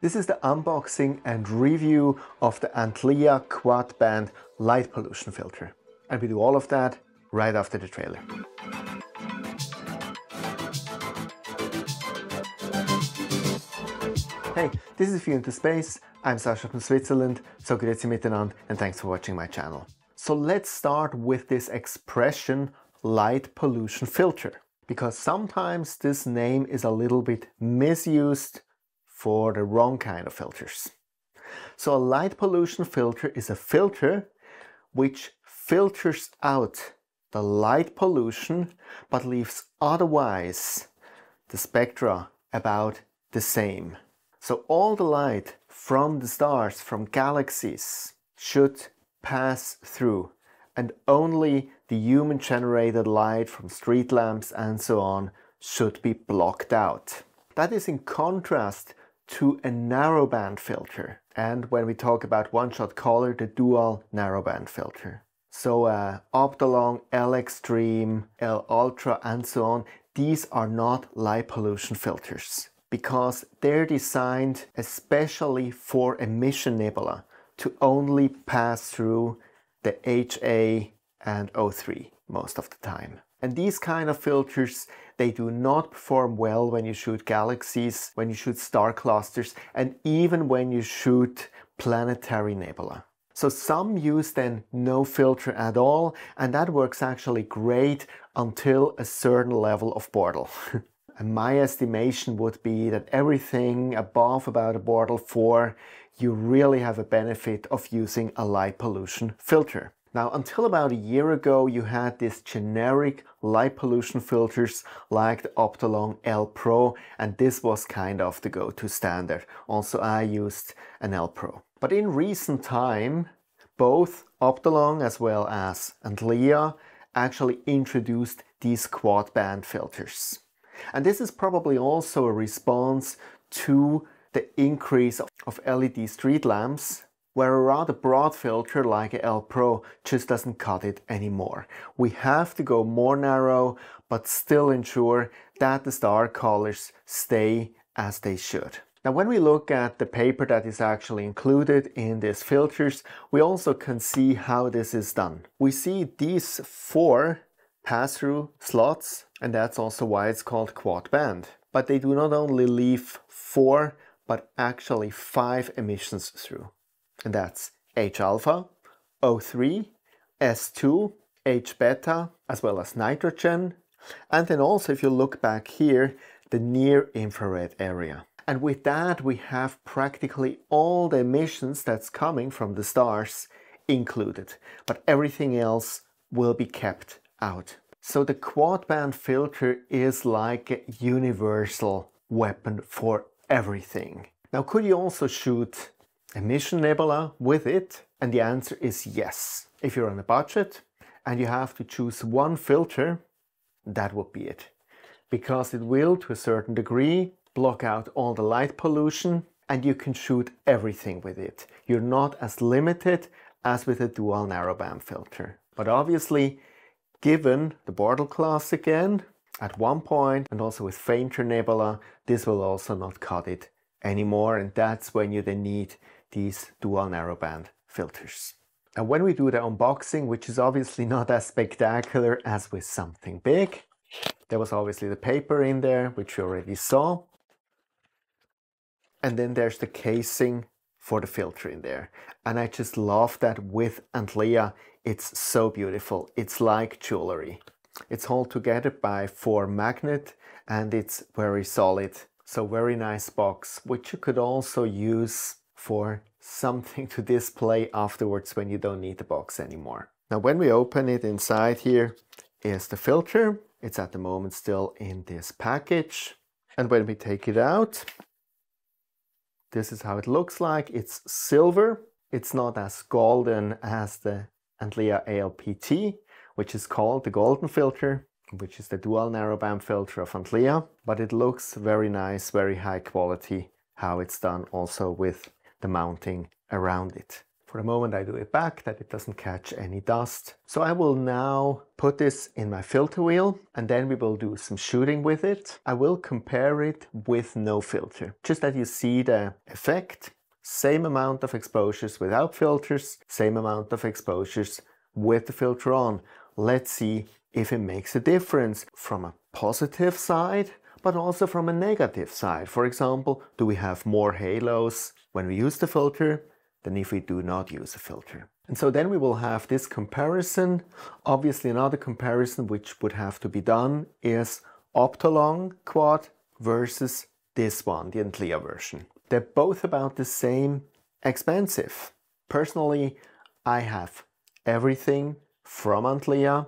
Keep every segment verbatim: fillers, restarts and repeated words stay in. This is the unboxing and review of the Antlia quad band light pollution filter. And we do all of that right after the trailer. Hey, this is View into Space. I'm Sascha from Switzerland. So grüezi miteinander and thanks for watching my channel. So let's start with this expression light pollution filter, because sometimes this name is a little bit misused for the wrong kind of filters. So a light pollution filter is a filter which filters out the light pollution but leaves otherwise the spectra about the same. So all the light from the stars, from galaxies, should pass through, and only the human-generated light from street lamps and so on should be blocked out. That is in contrast to a narrowband filter, and when we talk about one-shot color, the dual narrowband filter. So uh, Optolong, L-Extreme, L-Ultra and so on, these are not light pollution filters, because they're designed especially for emission nebula to only pass through the H A and O three most of the time. And these kind of filters, they do not perform well when you shoot galaxies, when you shoot star clusters, and even when you shoot planetary nebula. So some use then no filter at all, and that works actually great until a certain level of Bortle. And my estimation would be that everything above about a Bortle four, you really have a benefit of using a light pollution filter. Now, until about a year ago, you had these generic light pollution filters like the Optolong L-Pro, and this was kind of the go-to standard. Also, I used an L-Pro. But in recent time, both Optolong as well as Antlia actually introduced these quad band filters. And this is probably also a response to the increase of L E D street lamps, where a rather broad filter like a L-Pro just doesn't cut it anymore. We have to go more narrow, but still ensure that the star colors stay as they should. Now, when we look at the paper that is actually included in these filters, we also can see how this is done. We see these four pass-through slots, and that's also why it's called quad band. But they do not only leave four, but actually five emissions through. And that's H alpha, O three, S two, H beta, as well as nitrogen. And then also, if you look back here, the near-infrared area. And with that, we have practically all the emissions that's coming from the stars included. But everything else will be kept out. So the quad band filter is like a universal weapon for everything. Now, could you also shoot emission nebula with it? And the answer is yes. If you're on a budget and you have to choose one filter, that would be it, because it will, to a certain degree, block out all the light pollution and you can shoot everything with it. You're not as limited as with a dual narrowband filter. But obviously, given the Bortle class again, at one point, and also with fainter nebula, this will also not cut it anymore, and that's when you then need these dual narrowband filters. And when we do the unboxing, which is obviously not as spectacular as with something big, there was obviously the paper in there, which you already saw. And then there's the casing for the filter in there. And I just love that with Antlia, it's so beautiful. It's like jewelry. It's held together by four magnets and it's very solid. So very nice box, which you could also use for something to display afterwards when you don't need the box anymore. Now, when we open it, inside here is the filter. It's at the moment still in this package. And when we take it out, this is how it looks like. It's silver. It's not as golden as the Antlia A L P T, which is called the golden filter, which is the dual narrowband filter of Antlia, but it looks very nice, very high quality, how it's done also with the mounting around it. For the moment I do it back, that it doesn't catch any dust. So I will now put this in my filter wheel and then we will do some shooting with it. I will compare it with no filter, just that you see the effect. Same amount of exposures without filters, same amount of exposures with the filter on. Let's see if it makes a difference from a positive side, but also from a negative side. For example, do we have more halos when we use the filter than if we do not use a filter? And so then we will have this comparison. Obviously another comparison which would have to be done is Optolong quad versus this one, the Antlia version. They're both about the same expensive. Personally, I have everything from Antlia,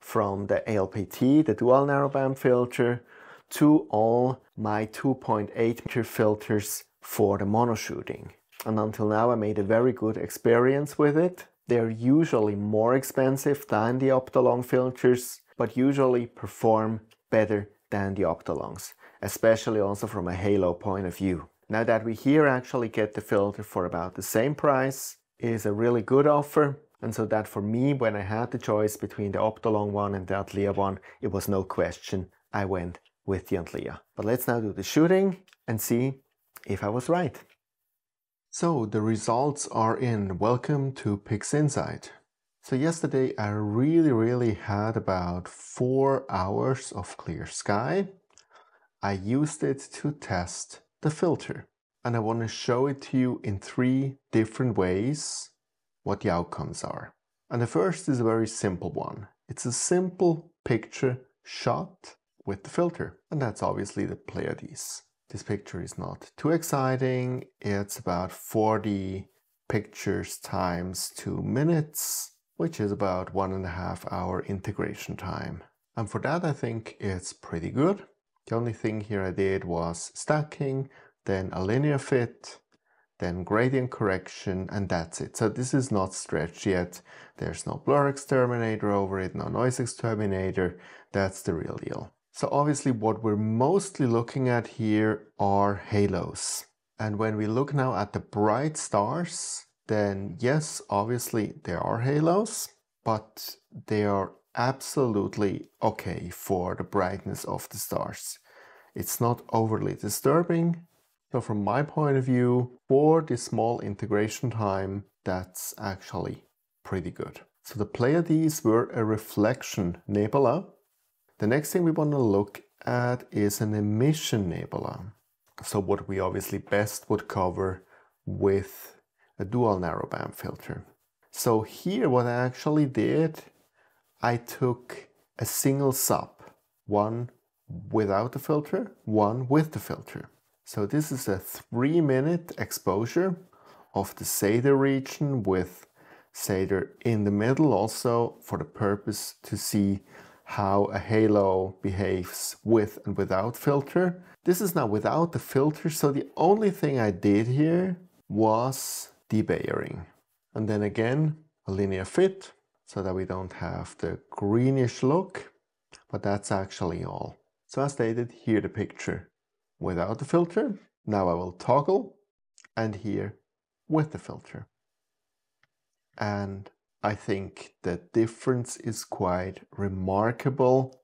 from the A L P T, the dual narrowband filter, to all my two point eight meter filters for the mono shooting. And until now I made a very good experience with it. They're usually more expensive than the Optolong filters, but usually perform better than the Optolongs, especially also from a halo point of view. Now that we here actually get the filter for about the same price is a really good offer. And so that for me, when I had the choice between the Optolong one and the Antlia one, it was no question. I went with the Antlia. But let's now do the shooting and see if I was right. So the results are in. Welcome to Pix Insight. So yesterday I really, really had about four hours of clear sky. I used it to test the filter, and I want to show it to you in three different ways what the outcomes are. And the first is a very simple one. It's a simple picture shot with the filter, and that's obviously the Pleiades. This picture is not too exciting. It's about forty pictures times two minutes, which is about one and a half hour integration time. And for that I think it's pretty good. The only thing here I did was stacking, then a linear fit, then gradient correction, and that's it. So this is not stretched yet. There's no blur exterminator over it, no noise exterminator. That's the real deal. So obviously what we're mostly looking at here are halos. And when we look now at the bright stars, then yes, obviously there are halos, but they are absolutely okay for the brightness of the stars. It's not overly disturbing. So from my point of view, for this small integration time, that's actually pretty good. So the Pleiades were a reflection nebula. The next thing we want to look at is an emission nebula. So what we obviously best would cover with a dual narrowband filter. So here what I actually did, I took a single sub, one without the filter, one with the filter. So this is a three minute exposure of the Ceder region with Ceder in the middle, also for the purpose to see how a halo behaves with and without filter. This is now without the filter, so the only thing I did here was debayering. And then again, a linear fit, so that we don't have the greenish look, but that's actually all. So as stated, here the picture without the filter. Now I will toggle, and here with the filter. And I think the difference is quite remarkable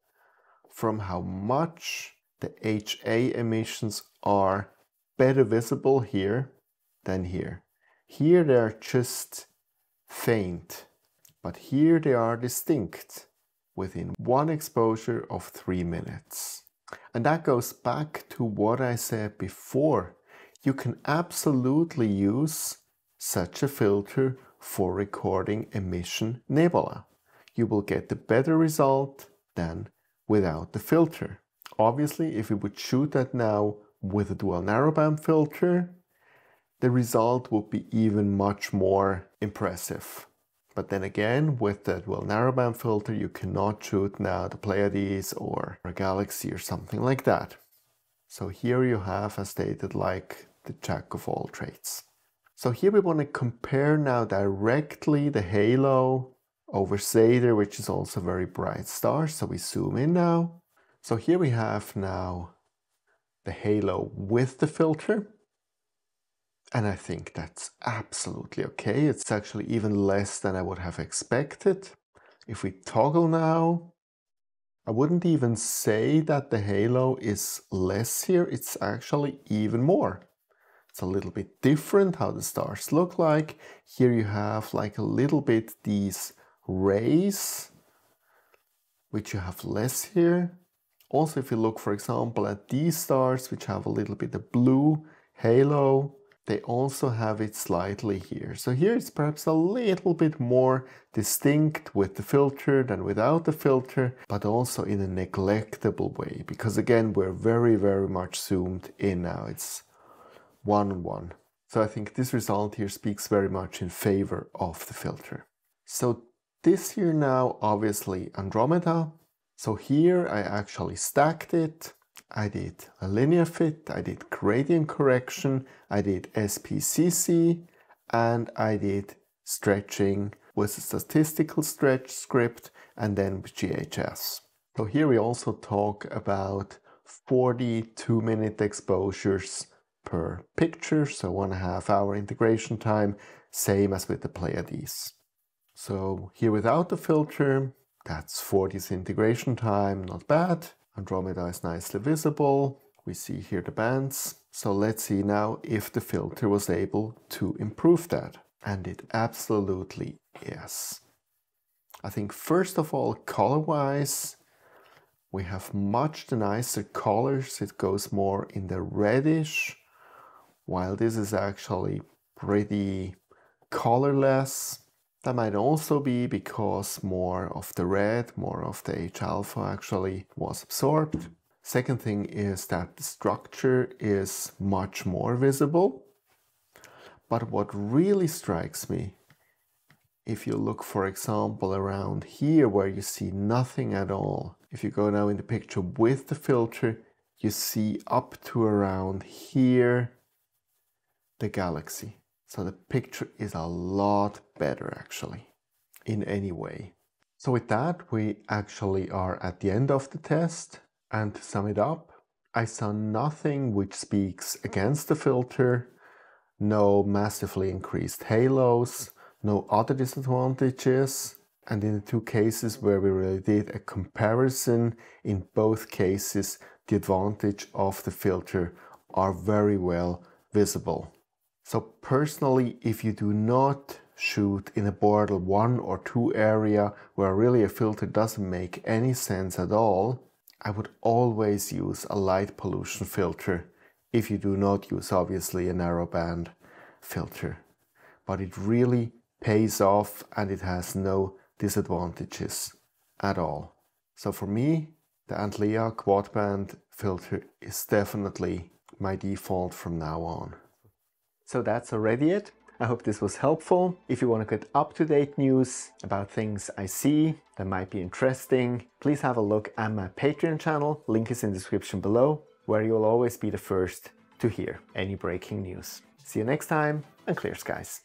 from how much the H A emissions are better visible here than here. Here they are just faint. But here they are distinct within one exposure of three minutes. And that goes back to what I said before. You can absolutely use such a filter for recording emission nebula. You will get the better result than without the filter. Obviously, if we would shoot that now with a dual narrowband filter, the result would be even much more impressive. But then again, with the dual narrowband filter, you cannot shoot now the Pleiades or a galaxy or something like that. So here you have, as stated, like the jack of all trades. So here we want to compare now directly the halo over Ceder, which is also a very bright star. So we zoom in now. So here we have now the halo with the filter. and I think that's absolutely okay. It's actually even less than I would have expected. If we toggle now, I wouldn't even say that the halo is less here, it's actually even more. It's a little bit different how the stars look like. Here you have like a little bit these rays, which you have less here. Also, if you look, for example, at these stars, which have a little bit of blue halo, they also have it slightly here. So here it's perhaps a little bit more distinct with the filter than without the filter, but also in a neglectable way, because again, we're very, very much zoomed in now. It's one on one. So I think this result here speaks very much in favor of the filter. So this here now, obviously Andromeda. So here I actually stacked it. I did a linear fit, I did gradient correction, I did S P C C, and I did stretching with a statistical stretch script and then with G H S. So here we also talk about forty-two minute exposures per picture, so one and a half hour integration time, same as with the Pleiades. So here without the filter, that's forties integration time, not bad. Andromeda is nicely visible. We see here the bands. So let's see now if the filter was able to improve that. And it absolutely is. I think first of all, color-wise, we have much the nicer colors. It goes more in the reddish, while this is actually pretty colorless. That might also be because more of the red, more of the H alpha actually was absorbed. Second thing is that the structure is much more visible. But what really strikes me, if you look for example around here where you see nothing at all, if you go now in the picture with the filter, you see up to around here the galaxy. So the picture is a lot better actually, in any way. So with that, we actually are at the end of the test. And to sum it up, I saw nothing which speaks against the filter, no massively increased halos, no other disadvantages. And in the two cases where we really did a comparison, in both cases, the advantage of the filter are very well visible. So personally, if you do not shoot in a Bortle one or two area where really a filter doesn't make any sense at all, I would always use a light pollution filter if you do not use obviously a narrowband filter. But it really pays off and it has no disadvantages at all. So for me, the Antlia quadband filter is definitely my default from now on. So that's already it. I hope this was helpful. If you want to get up-to-date news about things I see that might be interesting, please have a look at my Patreon channel, link is in the description below, where you'll always be the first to hear any breaking news. See you next time, and clear skies.